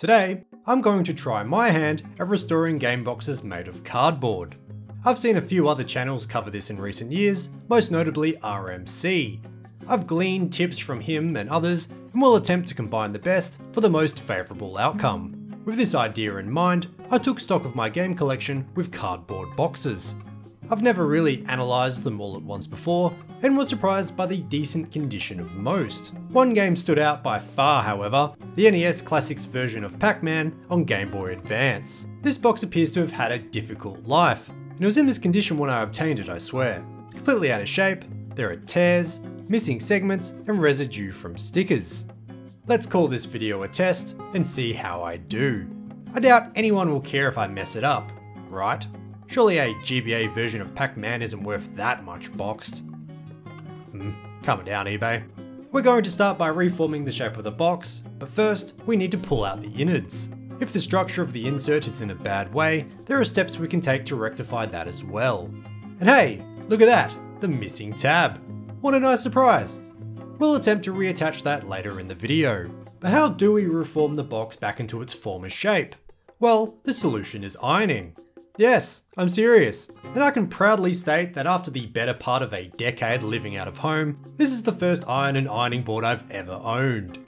Today, I'm going to try my hand at restoring game boxes made of cardboard. I've seen a few other channels cover this in recent years, most notably RMC. I've gleaned tips from him and others, and will attempt to combine the best for the most favourable outcome. With this idea in mind, I took stock of my game collection with cardboard boxes. I've never really analysed them all at once before, and was surprised by the decent condition of most. One game stood out by far however, the NES Classics version of Pac-Man on Game Boy Advance. This box appears to have had a difficult life, and it was in this condition when I obtained it, I swear. It's completely out of shape, there are tears, missing segments, and residue from stickers. Let's call this video a test and see how I do. I doubt anyone will care if I mess it up, right? Surely a GBA version of Pac-Man isn't worth that much boxed. Calm down, eBay. We're going to start by reforming the shape of the box, but first we need to pull out the innards. If the structure of the insert is in a bad way, there are steps we can take to rectify that as well. And hey, look at that, the missing tab. What a nice surprise. We'll attempt to reattach that later in the video. But how do we reform the box back into its former shape? Well, the solution is ironing. Yes, I'm serious, and I can proudly state that after the better part of a decade living out of home, this is the first iron and ironing board I've ever owned.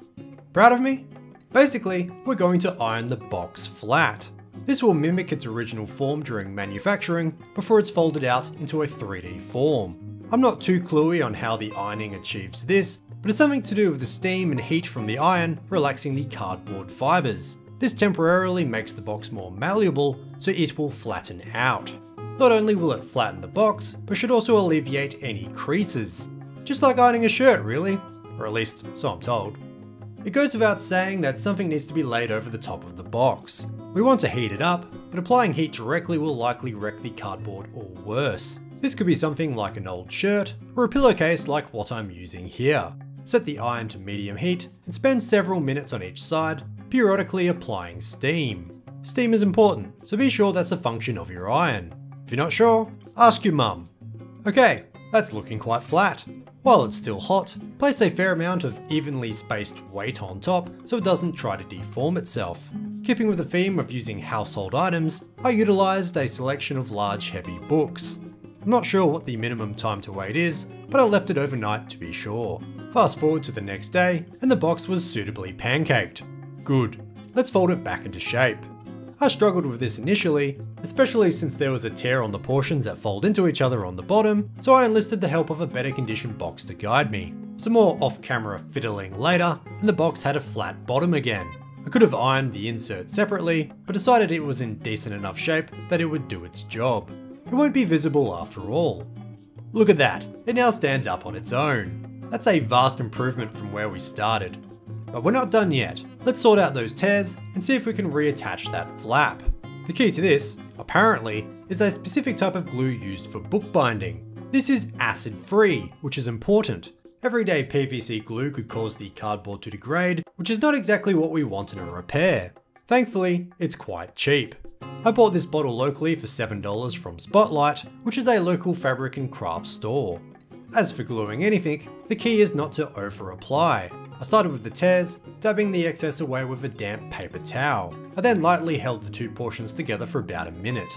Proud of me? Basically, we're going to iron the box flat. This will mimic its original form during manufacturing before it's folded out into a 3D form. I'm not too cluey on how the ironing achieves this, but it's something to do with the steam and heat from the iron relaxing the cardboard fibers. This temporarily makes the box more malleable, so it will flatten out. Not only will it flatten the box, but should also alleviate any creases. Just like ironing a shirt really, or at least so I'm told. It goes without saying that something needs to be laid over the top of the box. We want to heat it up, but applying heat directly will likely wreck the cardboard or worse. This could be something like an old shirt, or a pillowcase like what I'm using here. Set the iron to medium heat, and spend several minutes on each side, periodically applying steam. Steam is important, so be sure that's a function of your iron. If you're not sure, ask your mum. Okay, that's looking quite flat. While it's still hot, place a fair amount of evenly spaced weight on top so it doesn't try to deform itself. Keeping with the theme of using household items, I utilised a selection of large heavy books. I'm not sure what the minimum time to wait is, but I left it overnight to be sure. Fast forward to the next day, and the box was suitably pancaked. Good, let's fold it back into shape. I struggled with this initially, especially since there was a tear on the portions that fold into each other on the bottom, so I enlisted the help of a better conditioned box to guide me. Some more off-camera fiddling later, and the box had a flat bottom again. I could have ironed the insert separately, but decided it was in decent enough shape that it would do its job. It won't be visible after all. Look at that, it now stands up on its own. That's a vast improvement from where we started. But we're not done yet. Let's sort out those tears and see if we can reattach that flap. The key to this, apparently, is a specific type of glue used for bookbinding. This is acid-free, which is important. Everyday PVC glue could cause the cardboard to degrade, which is not exactly what we want in a repair. Thankfully, it's quite cheap. I bought this bottle locally for $7 from Spotlight, which is a local fabric and craft store. As for gluing anything, the key is not to over-apply. I started with the tears, dabbing the excess away with a damp paper towel. I then lightly held the two portions together for about a minute.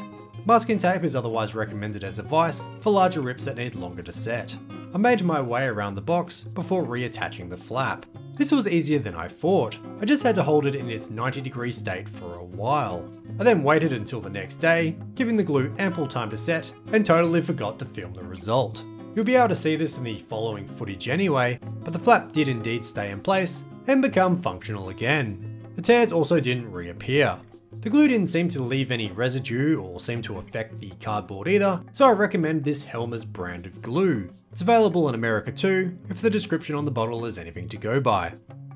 Masking tape is otherwise recommended as a vice for larger rips that need longer to set. I made my way around the box before reattaching the flap. This was easier than I thought. I just had to hold it in its 90-degree state for a while. I then waited until the next day, giving the glue ample time to set, and totally forgot to film the result. You'll be able to see this in the following footage anyway, but the flap did indeed stay in place and become functional again. The tears also didn't reappear. The glue didn't seem to leave any residue or seem to affect the cardboard either, so I recommend this Elmer's brand of glue. It's available in America too, if the description on the bottle is anything to go by.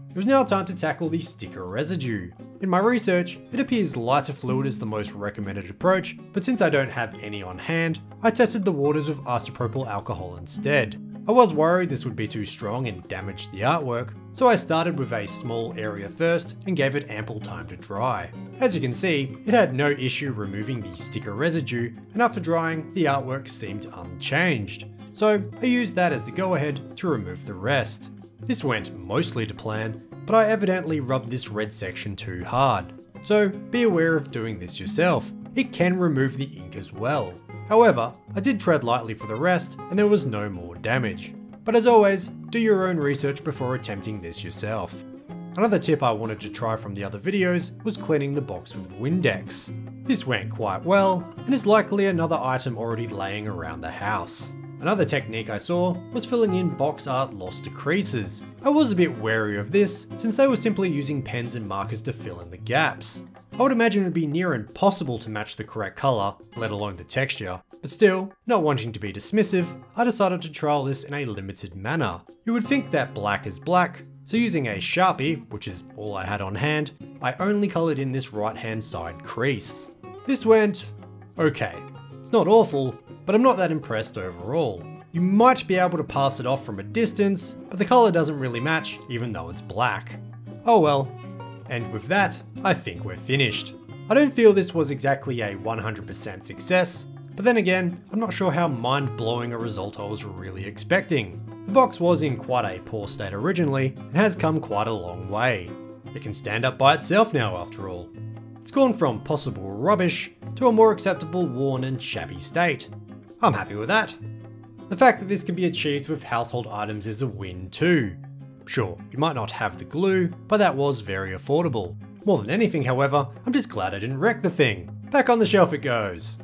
It was now time to tackle the sticker residue. In my research, it appears lighter fluid is the most recommended approach, but since I don't have any on hand, I tested the waters with isopropyl alcohol instead. I was worried this would be too strong and damage the artwork, so I started with a small area first and gave it ample time to dry. As you can see, it had no issue removing the sticker residue, and after drying, the artwork seemed unchanged. So I used that as the go-ahead to remove the rest. This went mostly to plan, but I evidently rubbed this red section too hard. So be aware of doing this yourself. It can remove the ink as well. However, I did tread lightly for the rest and there was no more damage. But as always, do your own research before attempting this yourself. Another tip I wanted to try from the other videos was cleaning the box with Windex. This went quite well, and is likely another item already laying around the house. Another technique I saw was filling in box art lost to creases. I was a bit wary of this, since they were simply using pens and markers to fill in the gaps. I would imagine it would be near impossible to match the correct colour, let alone the texture. But still, not wanting to be dismissive, I decided to trial this in a limited manner. You would think that black is black, so using a Sharpie, which is all I had on hand, I only coloured in this right-hand side crease. This went okay. It's not awful, but I'm not that impressed overall. You might be able to pass it off from a distance, but the colour doesn't really match, even though it's black. Oh well. And with that, I think we're finished. I don't feel this was exactly a 100% success, but then again, I'm not sure how mind-blowing a result I was really expecting. The box was in quite a poor state originally, and has come quite a long way. It can stand up by itself now after all. It's gone from possible rubbish to a more acceptable worn and shabby state. I'm happy with that. The fact that this can be achieved with household items is a win too. Sure, you might not have the glue, but that was very affordable. More than anything however, I'm just glad I didn't wreck the thing. Back on the shelf it goes.